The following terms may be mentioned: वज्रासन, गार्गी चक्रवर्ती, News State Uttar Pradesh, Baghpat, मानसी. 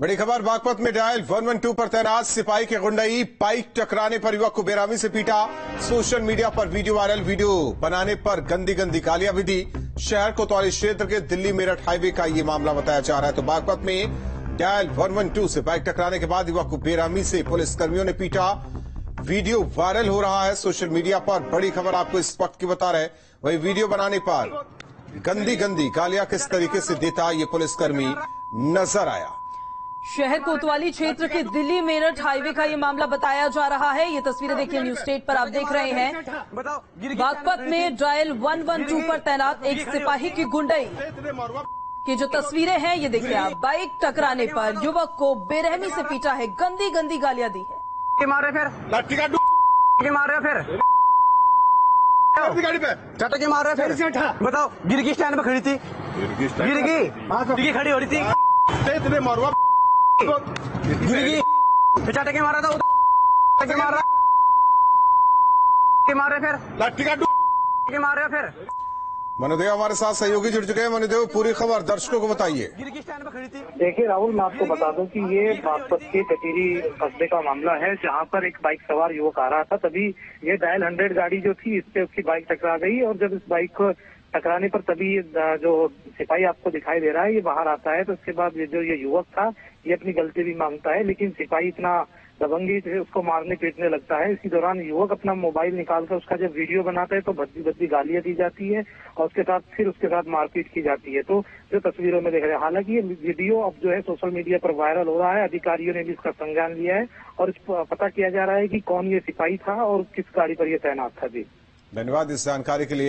बड़ी खबर बागपत में डायल 112 पर तैनात सिपाही के गुंडई बाइक टकराने पर युवक को बेरहमी से पीटा। सोशल मीडिया पर वीडियो वायरल, वीडियो बनाने पर गंदी गंदी गालियां भी दी। शहर कोतवाली क्षेत्र के दिल्ली मेरठ हाईवे का ये मामला बताया जा रहा है। तो बागपत में डायल 112 से बाइक टकराने के बाद युवक को बेरहमी से पुलिसकर्मियों ने पीटा। वीडियो वायरल हो रहा है सोशल मीडिया पर। बड़ी खबर आपको इस वक्त की बता रहे, वही वीडियो बनाने पर गंदी गंदी गालियां किस तरीके से देता ये पुलिसकर्मी नजर आया। शहर कोतवाली क्षेत्र के दिल्ली मेरठ हाईवे का ये मामला बताया जा रहा है। ये तस्वीरें देखिए न्यूज स्टेट पर आप देख रहे हैं। बागपत में डायल 112 पर तैनात एक सिपाही की गुंडई की जो तस्वीरें हैं ये देखिए आप। बाइक टकराने पर युवक को बेरहमी से पीटा है, गंदी गंदी गालियां दी है। मारे फिर मारे फिर गाड़ी पे चटक के मार रहे फिर बताओ। गिरगी स्टैंड पे खड़ी थी, गिरगी खड़ी हो रही थी, चटके मारा था मारे फिर लाठी का मारे फिर। मनुदेव हमारे साथ सहयोगी जुड़ चुके हैं। मनुदेव पूरी खबर दर्शकों को बताइए। देखिए राहुल, मैं आपको बता दूं कि ये बागपत के कटेरी कस्बे का मामला है, जहां पर एक बाइक सवार युवक आ रहा था, तभी ये डायल 100 गाड़ी जो थी इससे उसकी बाइक टकरा गई। और जब इस बाइक को टकराने पर तभी जो सिपाही आपको दिखाई दे रहा है ये बाहर आता है, तो उसके बाद जो ये युवक था ये अपनी गलती भी मांगता है, लेकिन सिपाही इतना दबंगी से उसको मारने पीटने लगता है। इसी दौरान युवक अपना मोबाइल निकालकर उसका जब वीडियो बनाता है तो भद्दी भद्दी गालियां दी जाती है और उसके साथ मारपीट की जाती है, तो जो तस्वीरों में देख रहे हैं। हालांकि ये वीडियो अब जो है सोशल मीडिया पर वायरल हो रहा है। अधिकारियों ने भी इसका संज्ञान लिया है और पता किया जा रहा है कि कौन ये सिपाही था और किस गाड़ी पर यह तैनात था। जी धन्यवाद इस जानकारी के लिए।